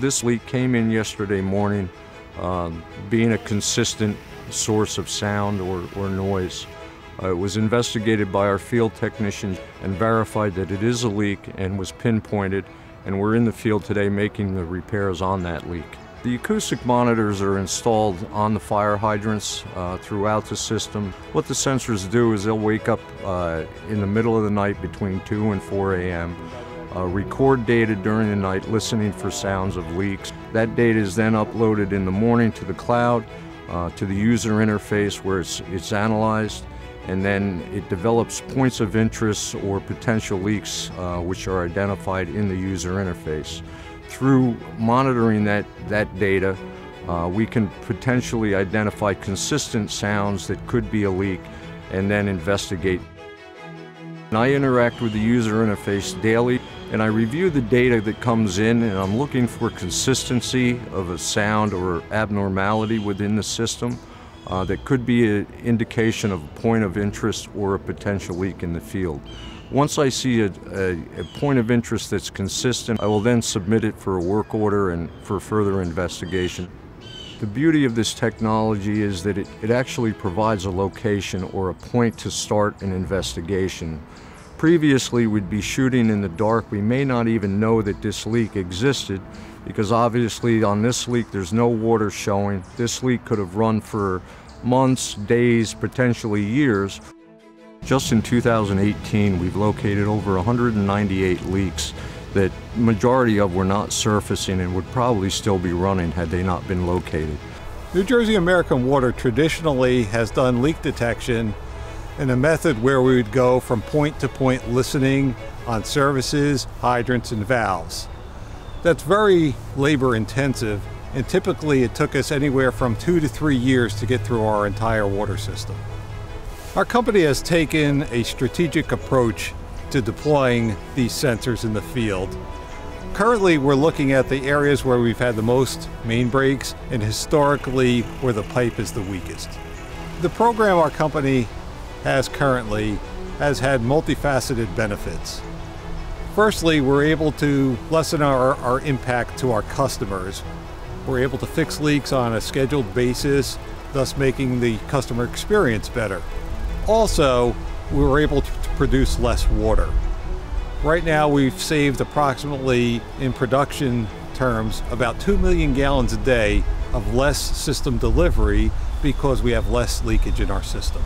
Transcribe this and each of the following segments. This leak came in yesterday morning, being a consistent source of sound or noise. It was investigated by our field technicians and verified that it is a leak and was pinpointed, and we're in the field today making the repairs on that leak. The acoustic monitors are installed on the fire hydrants throughout the system. What the sensors do is they'll wake up in the middle of the night between 2 and 4 a.m., record data during the night listening for sounds of leaks. That data is then uploaded in the morning to the cloud, to the user interface where it's analyzed, and then it develops points of interest or potential leaks which are identified in the user interface. Through monitoring that data, we can potentially identify consistent sounds that could be a leak and then investigate. And I interact with the user interface daily, and I review the data that comes in, and I'm looking for consistency of a sound or abnormality within the system that could be an indication of a point of interest or a potential leak in the field. Once I see a point of interest that's consistent, I will then submit it for a work order and for further investigation. The beauty of this technology is that it actually provides a location or a point to start an investigation. Previously, we'd be shooting in the dark. We may not even know that this leak existed because obviously on this leak, there's no water showing. This leak could have run for months, days, potentially years. Just in 2018, we've located over 198 leaks that majority of were not surfacing and would probably still be running had they not been located. New Jersey American Water traditionally has done leak detection in a method where we would go from point to point listening on services, hydrants, and valves. That's very labor intensive, and typically it took us anywhere from 2 to 3 years to get through our entire water system. Our company has taken a strategic approach to deploying these sensors in the field. Currently, we're looking at the areas where we've had the most main breaks and historically where the pipe is the weakest. The program our company has currently has had multifaceted benefits. Firstly, we're able to lessen our impact to our customers. We're able to fix leaks on a scheduled basis, thus making the customer experience better. Also, we were able to produce less water. Right now, we've saved approximately, in production terms, about 2 million gallons a day of less system delivery because we have less leakage in our system.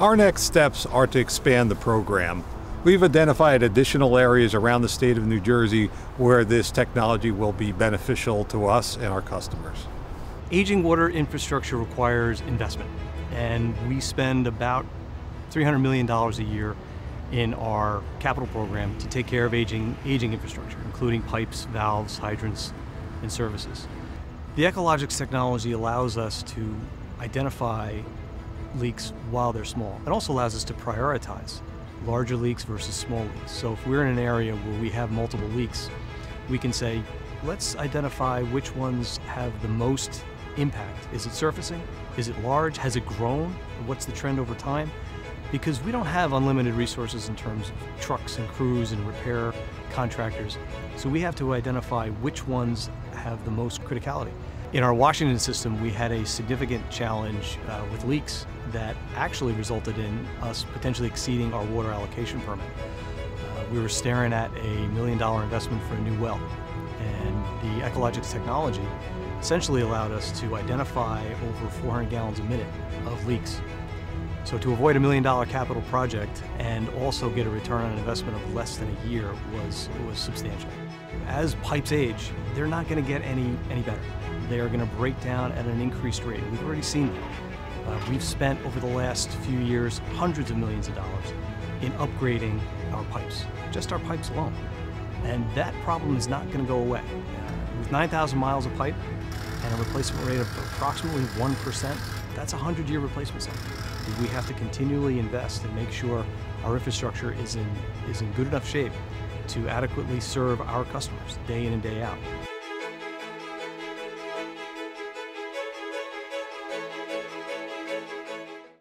Our next steps are to expand the program. We've identified additional areas around the state of New Jersey where this technology will be beneficial to us and our customers. Aging water infrastructure requires investment, and we spend about $300 million a year in our capital program to take care of aging infrastructure, including pipes, valves, hydrants, and services. The Ecologics technology allows us to identify leaks while they're small. It also allows us to prioritize larger leaks versus small leaks. So if we're in an area where we have multiple leaks, we can say, let's identify which ones have the most impact. Is it surfacing? Is it large? Has it grown? What's the trend over time? Because we don't have unlimited resources in terms of trucks and crews and repair contractors. So we have to identify which ones have the most criticality. In our Washington system, we had a significant challenge with leaks that actually resulted in us potentially exceeding our water allocation permit. We were staring at $1 million investment for a new well. And the Ecologics technology essentially allowed us to identify over 400 gallons a minute of leaks. So to avoid $1 million capital project and also get a return on investment of less than a year was substantial. As pipes age, they're not going to get any better. They are going to break down at an increased rate. We've already seen that. We've spent over the last few years hundreds of millions of dollars in upgrading our pipes, just our pipes alone. And that problem is not going to go away. With 9,000 miles of pipe and a replacement rate of approximately 1%, that's a 100-year replacement cycle. We have to continually invest and make sure our infrastructure is in good enough shape to adequately serve our customers day in and day out.